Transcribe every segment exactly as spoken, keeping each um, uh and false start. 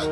Rien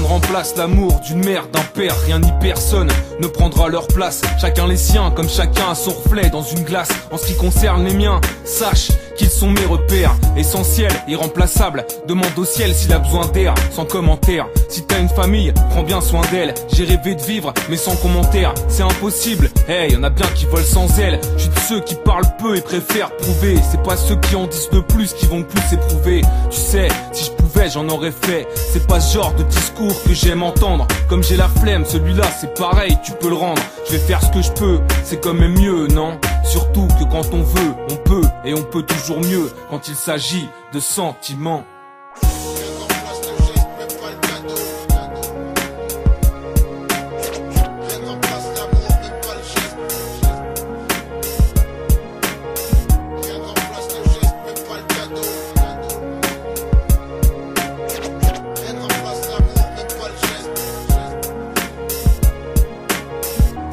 ne remplace l'amour d'une mère, d'un père, rien ni personne ne prendra leur place. Chacun les siens, comme chacun a son reflet dans une glace. En ce qui concerne les miens, sache qu'ils sont mes repères, essentiels, irremplaçables. Demande au ciel s'il a besoin d'air, sans commentaire. Si t'as une famille, prends bien soin d'elle. J'ai rêvé de vivre, mais sans commentaire, c'est impossible. Hey, y'en a bien qui volent sans aile. Je suis de ceux qui parlent peu et préfèrent prouver. C'est pas ceux qui en disent le plus qui vont le plus éprouver. Tu sais, si je pouvais, j'en aurais fait. C'est pas ce genre de discours que j'aime entendre. Comme j'ai la flemme, celui-là c'est pareil, tu peux le rendre. Je vais faire ce que je peux, c'est quand même mieux, non? Surtout que quand on veut, on peut, et on peut toujours mieux quand il s'agit de sentiments.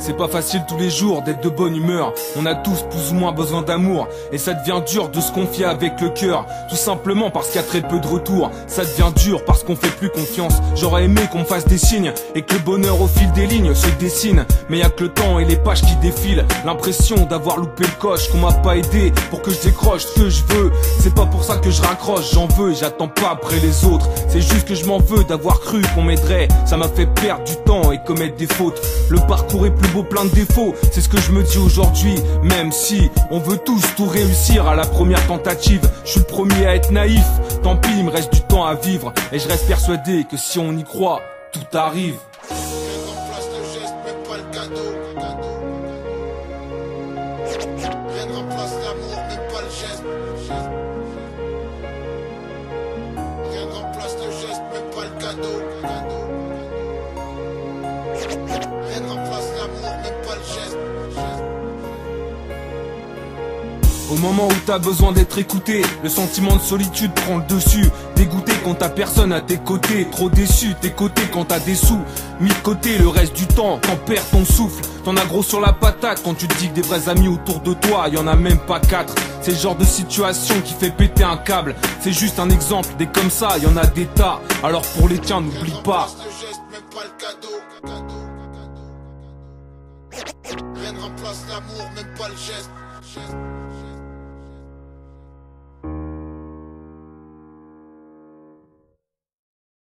C'est pas facile tous les jours d'être de bonne humeur. On a tous plus ou moins besoin d'amour, et ça devient dur de se confier avec le cœur. Tout simplement parce qu'il y a très peu de retour. Ça devient dur parce qu'on fait plus confiance. J'aurais aimé qu'on me fasse des signes, et que le bonheur au fil des lignes se dessine. Mais y a que le temps et les pages qui défilent. L'impression d'avoir loupé le coche, qu'on m'a pas aidé pour que je décroche ce que je veux. C'est pas pour ça que je raccroche, j'en veux et j'attends pas après les autres. C'est juste que je m'en veux d'avoir cru qu'on m'aiderait. Ça m'a fait perdre du temps et commettre des fautes. Le parcours est plus beau, plein de défauts, c'est ce que je me dis aujourd'hui. Même si on veut tous tout réussir à la première tentative, je suis le premier à être naïf. Tant pis, il me reste du temps à vivre, et je reste persuadé que si on y croit, tout arrive. Au moment où t'as besoin d'être écouté, le sentiment de solitude prend le dessus. Dégoûté quand t'as personne à tes côtés, trop déçu, t'es coté quand t'as des sous. Mis de côté le reste du temps, t'en perds ton souffle. T'en as gros sur la patate quand tu te dis que des vrais amis autour de toi, y'en a même pas quatre. C'est le genre de situation qui fait péter un câble. C'est juste un exemple, des comme ça, y'en a des tas. Alors pour les tiens, n'oublie pas. Rien ne remplace l'amour, même pas le geste.